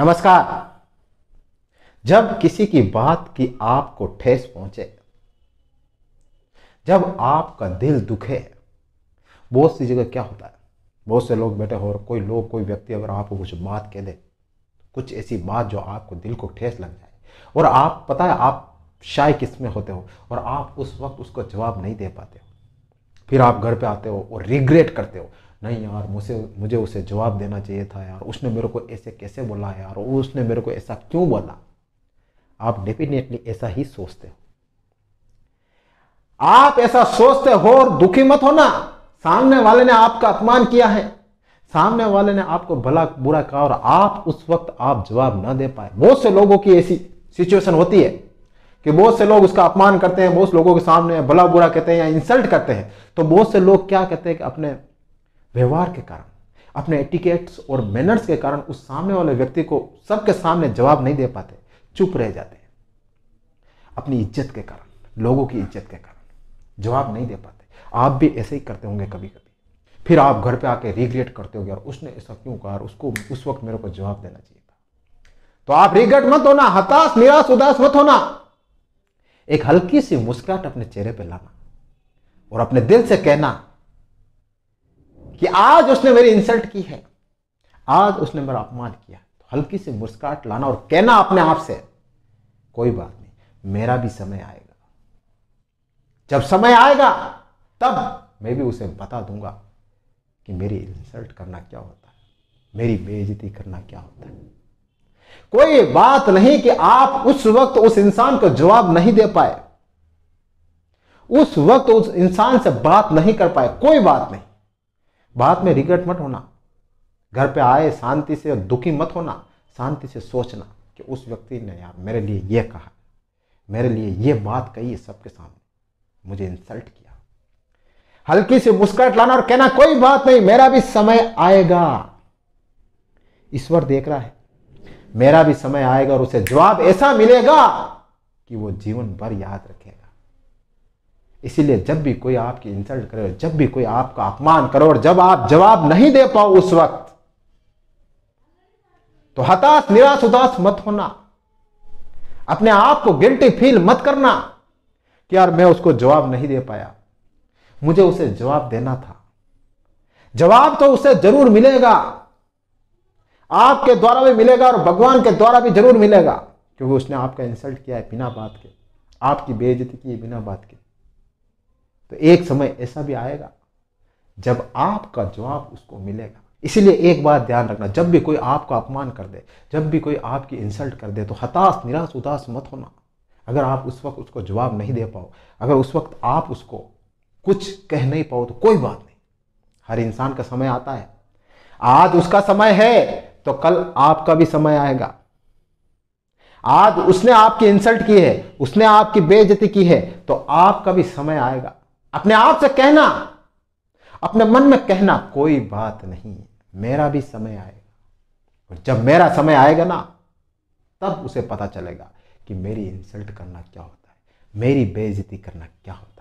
नमस्कार। जब किसी की बात की आपको ठेस पहुंचे, जब आपका दिल दुखे, बहुत सी जगह क्या होता है, बहुत से लोग बैठे हो और कोई व्यक्ति अगर आपको कुछ बात कह दे, कुछ ऐसी बात जो आपको दिल को ठेस लग जाए और आप पता है आप शाय किस्में होते हो और आप उस वक्त उसको जवाब नहीं दे पाते हो, फिर आप घर पे आते हो और रिग्रेट करते हो, नहीं यार मुझे उसे जवाब देना चाहिए था यार, उसने मेरे को ऐसे कैसे बोला यार, उसने मेरे को ऐसा क्यों बोला। आप डेफिनेटली ऐसा ही सोचते हो, आप ऐसा सोचते हो और दुखी मत होना। सामने वाले ने आपका अपमान किया है, सामने वाले ने आपको भला बुरा कहा और आप उस वक्त आप जवाब ना दे पाए। बहुत से लोगों की ऐसी सिचुएशन होती है कि बहुत से लोग उसका अपमान करते हैं, बहुत से लोगों के सामने भला बुरा कहते हैं या इंसल्ट करते हैं। तो बहुत से लोग क्या कहते हैं कि अपने व्यवहार के कारण, अपने एटिकेट्स और मैनर्स के कारण उस सामने वाले व्यक्ति को सबके सामने जवाब नहीं दे पाते, चुप रह जाते हैं। अपनी इज्जत के कारण, लोगों की इज्जत के कारण जवाब नहीं दे पाते। आप भी ऐसे ही करते होंगे कभी कभी, फिर आप घर पे आके रिग्रेट करते हो यार उसने ऐसा क्यों कहा, उसको उस वक्त मेरे को जवाब देना चाहिए था। तो आप रिग्रेट मत होना, हताश निराश उदास मत होना। एक हल्की सी मुस्कुराहट अपने चेहरे पे लाना और अपने दिल से कहना कि आज उसने मेरी इंसल्ट की है, आज उसने मेरा अपमान किया। तो हल्की सी मुस्कुराहट लाना और कहना अपने आप से, कोई बात नहीं, मेरा भी समय आएगा, जब समय आएगा तब मैं भी उसे बता दूंगा कि मेरी इंसल्ट करना क्या होता है, मेरी बेइज्जती करना क्या होता है। कोई बात नहीं कि आप उस वक्त उस इंसान को जवाब नहीं दे पाए, उस वक्त उस इंसान से बात नहीं कर पाए, कोई बात नहीं। बात में रिग्रेट मत होना, घर पे आए शांति से दुखी मत होना, शांति से सोचना कि उस व्यक्ति ने यार मेरे लिए ये कहा, मेरे लिए ये बात कही सबके सामने, मुझे इंसल्ट किया। हल्की से मुस्कुराहट लाना और कहना कोई बात नहीं, मेरा भी समय आएगा, ईश्वर देख रहा है, मेरा भी समय आएगा और उसे जवाब ऐसा मिलेगा कि वो जीवन भर याद रखेगा। इसीलिए जब भी कोई आपकी इंसल्ट करे, जब भी कोई आपका अपमान करे और जब आप जवाब नहीं दे पाओ उस वक्त, तो हताश निराश उदास मत होना, अपने आप को गिल्टी फील मत करना कि यार मैं उसको जवाब नहीं दे पाया, मुझे उसे जवाब देना था। जवाब तो उसे जरूर मिलेगा, आपके द्वारा भी मिलेगा और भगवान के द्वारा भी जरूर मिलेगा, क्योंकि उसने आपका इंसल्ट किया है बिना बात के, आपकी बेइज्जती की बिना बात के। तो एक समय ऐसा भी आएगा जब आपका जवाब उसको मिलेगा। इसीलिए एक बात ध्यान रखना, जब भी कोई आपका अपमान कर दे, जब भी कोई आपकी इंसल्ट कर दे, तो हताश निराश उदास मत होना। अगर आप उस वक्त उसको जवाब नहीं दे पाओ, अगर उस वक्त आप उसको कुछ कह नहीं पाओ, तो कोई बात नहीं, हर इंसान का समय आता है। आज उसका समय है तो कल आपका भी समय आएगा। आज उसने आपकी इंसल्ट की है, उसने आपकी बेइज्जती की है, तो आपका भी समय आएगा। अपने आप से कहना, अपने मन में कहना, कोई बात नहीं, मेरा भी समय आएगा। और जब मेरा समय आएगा ना, तब उसे पता चलेगा कि मेरी इंसल्ट करना क्या होता है, मेरी बेइज्जती करना क्या होता है।